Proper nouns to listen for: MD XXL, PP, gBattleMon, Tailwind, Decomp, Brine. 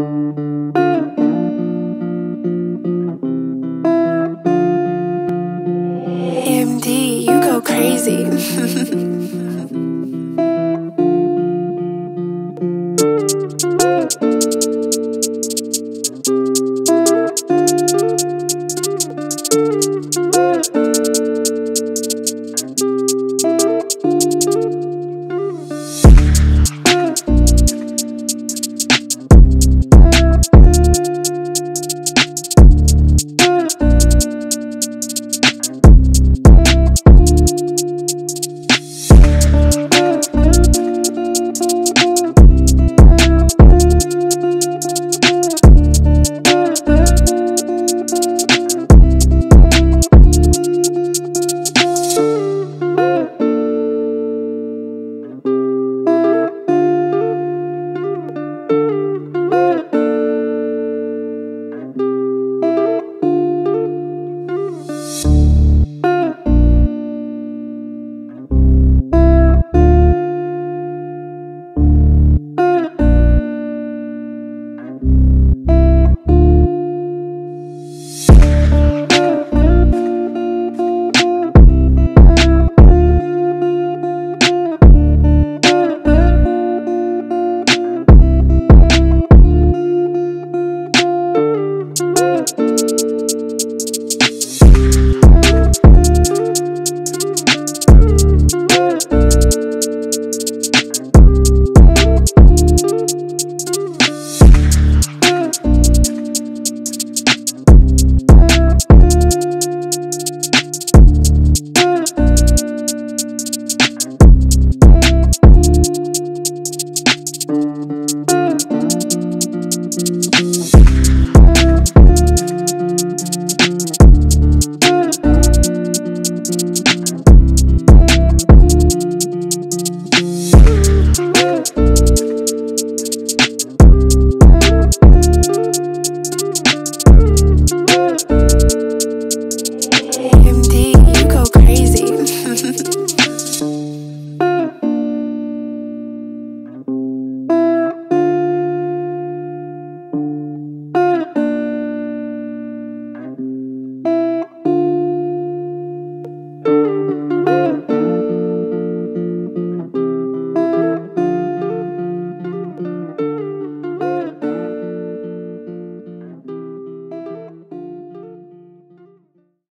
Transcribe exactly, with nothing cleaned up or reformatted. M D, you go crazy. We'll be right back.